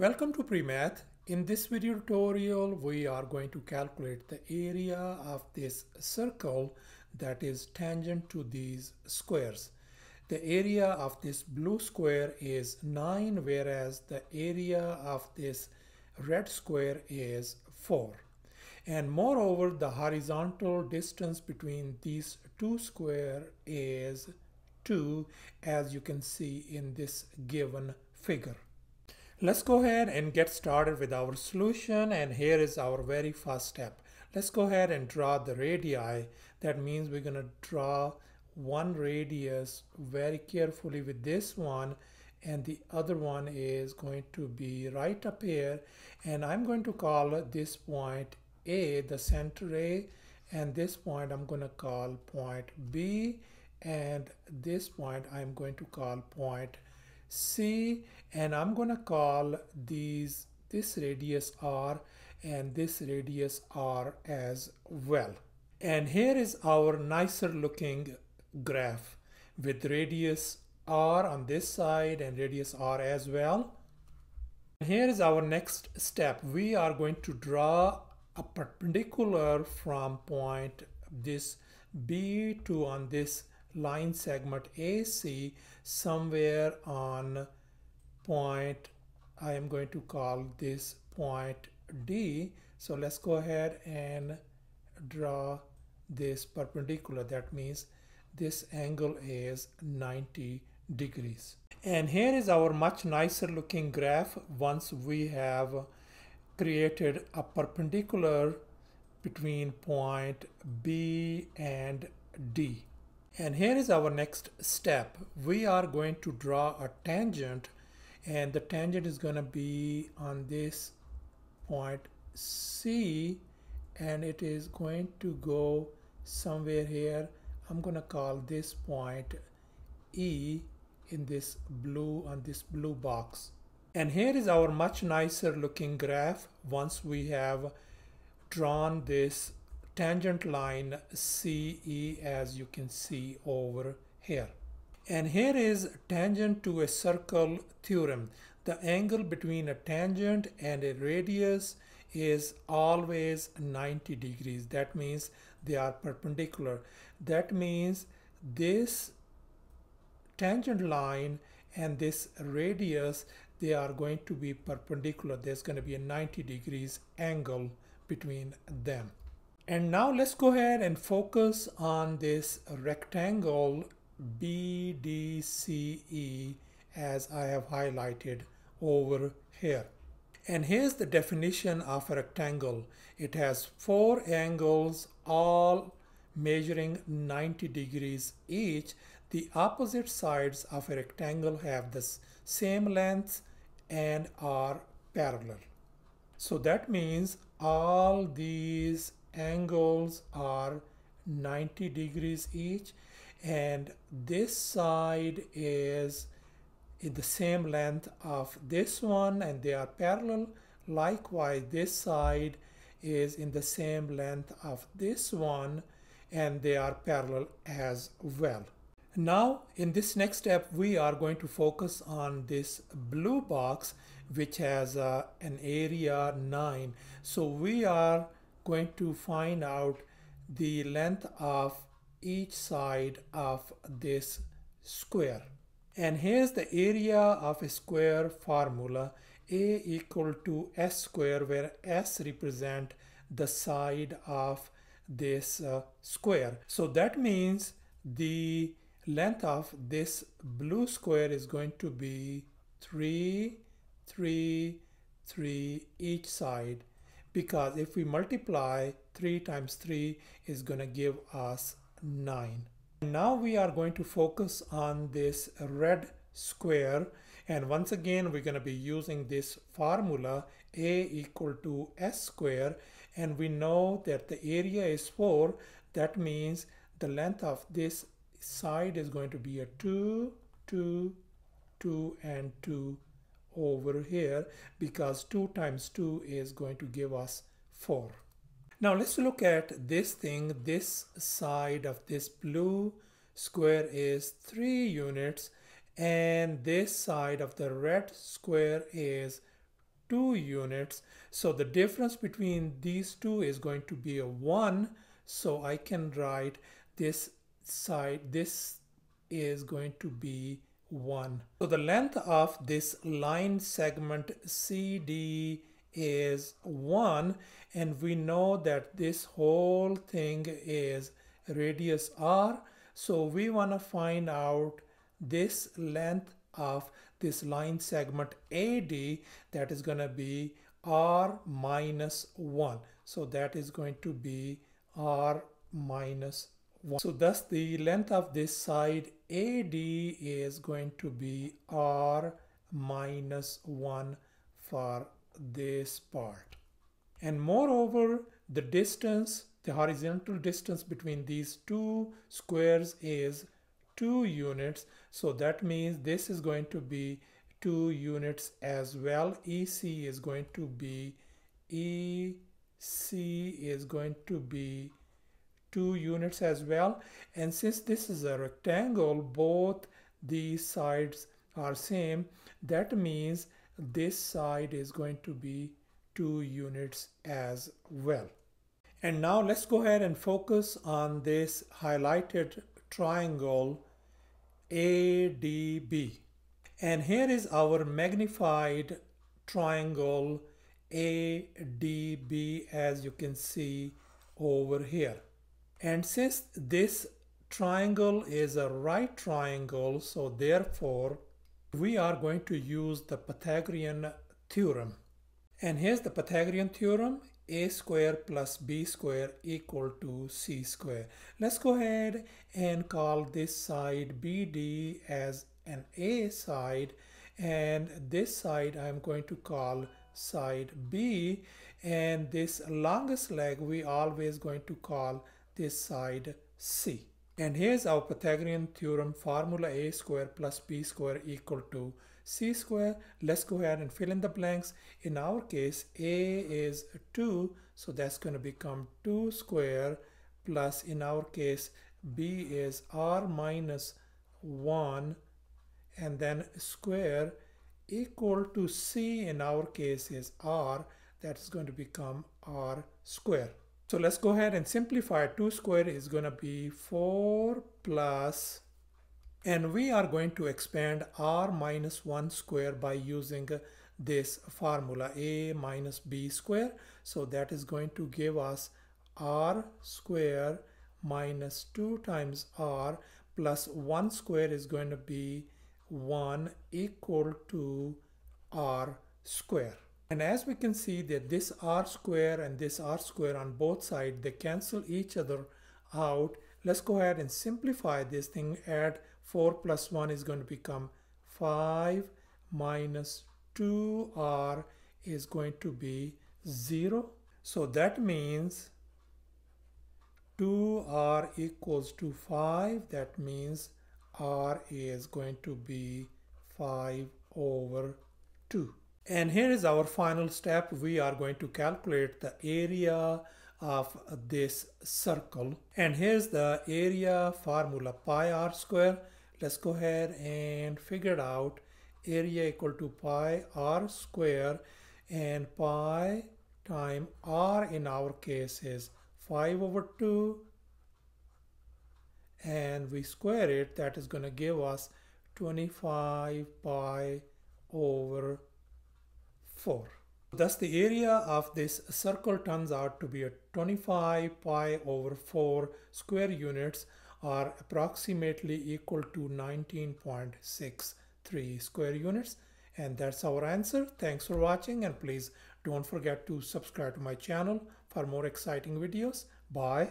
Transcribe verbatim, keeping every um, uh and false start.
Welcome to PreMath. In this video tutorial, we are going to calculate the area of this circle that is tangent to these squares. The area of this blue square is nine, whereas the area of this red square is four. And moreover, the horizontal distance between these two squares is two, as you can see in this given figure. Let's go ahead and get started with our solution, and here is our very first step. Let's go ahead and draw the radii. That means we're going to draw one radius very carefully with this one, and the other one is going to be right up here, and I'm going to call this point A, the center A, and this point I'm going to call point B, and this point I'm going to call point C, and I'm going to call these this radius R and this radius R as well. And here is our nicer looking graph with radius R on this side and radius R as well. Here is our next step. We are going to draw a perpendicular from point this B to on this line segment A C somewhere on point, I am going to call this point D. So let's go ahead and draw this perpendicular. That means this angle is ninety degrees. And here is our much nicer looking graph once we have created a perpendicular between point B and D. And here is our next step. We are going to draw a tangent, and the tangent is going to be on this point C, and it is going to go somewhere here. I'm going to call this point E in this blue on this blue box. And here is our much nicer looking graph once we have drawn this tangent line C E, as you can see over here. And here is tangent to a circle theorem. The angle between a tangent and a radius is always ninety degrees. That means they are perpendicular. That means this tangent line and this radius, they are going to be perpendicular. There's going to be a ninety degrees angle between them. And now let's go ahead and focus on this rectangle B D C E, as I have highlighted over here. And here's the definition of a rectangle. It has four angles, all measuring ninety degrees each. The opposite sides of a rectangle have the same length and are parallel. So that means all these angles are ninety degrees each, and this side is the same length of this one and they are parallel. Likewise, this side is in the same length of this one and they are parallel as well. Now in this next step, we are going to focus on this blue box, which has uh, an area nine. So we are going to find out the length of each side of this square. And here's the area of a square formula, A equal to S square, where S represent the side of this uh, square. So that means the length of this blue square is going to be three, three, three each side, because if we multiply, three times three is going to give us nine. Now we are going to focus on this red square, and once again we're going to be using this formula, A equal to S square, and we know that the area is four. That means the length of this side is going to be a two, two, two and two over here, because two times two is going to give us four. Now let's look at this thing. This side of this blue square is three units, and this side of the red square is two units. So the difference between these two is going to be a one. So I can write this side, this is going to be one. So the length of this line segment C D is one, and we know that this whole thing is radius R. So we want to find out this length of this line segment A D, that is going to be R minus one. So that is going to be R minus one. So thus the length of this side A D is going to be R minus one for this part. And moreover, the distance, the horizontal distance between these two squares is two units. So that means this is going to be two units as well. E C is going to be E C is going to be two units as well. And since this is a rectangle, both these sides are same. That means this side is going to be two units as well. And now let's go ahead and focus on this highlighted triangle A D B. And here is our magnified triangle A D B, as you can see over here. And since this triangle is a right triangle, so therefore we are going to use the Pythagorean theorem. And here's the Pythagorean theorem: a square plus b square equal to c square. Let's go ahead and call this side B D as an A side, and this side I'm going to call side B, and this longest leg we always going to call this side C. And here's our Pythagorean theorem formula: a square plus b square equal to c square. Let's go ahead and fill in the blanks. In our case, a is two, so that's going to become two square, plus in our case b is r minus one, and then square, equal to c in our case is r, that's going to become r square. So let's go ahead and simplify. two square is going to be four plus, and we are going to expand r minus one square by using this formula, a minus b square. So that is going to give us r square minus two times r, plus one square is going to be one, equal to r square. And as we can see that this r square and this r square on both sides, they cancel each other out. Let's go ahead and simplify this thing. Add four plus one is going to become five, minus two r is going to be zero. So that means two r equals to five. That means r is going to be five over two. And here is our final step. We are going to calculate the area of this circle. And here's the area formula, pi r square. Let's go ahead and figure it out. Area equal to pi r square, and pi time r in our case is five over two, and we square it. That is going to give us twenty-five pi over four. Thus the area of this circle turns out to be a twenty-five pi over four square units, or approximately equal to nineteen point six three square units. And that's our answer. Thanks for watching, and please don't forget to subscribe to my channel for more exciting videos. Bye.